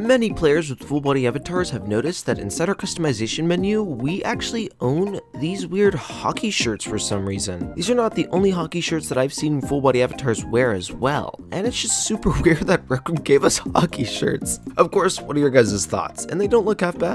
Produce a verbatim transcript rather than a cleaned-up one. Many players with full body avatars have noticed that inside our customization menu, we actually own these weird hockey shirts for some reason. These are not the only hockey shirts that I've seen full body avatars wear as well, and it's just super weird that Rec Room gave us hockey shirts. Of course, what are your guys' thoughts? And they don't look half bad.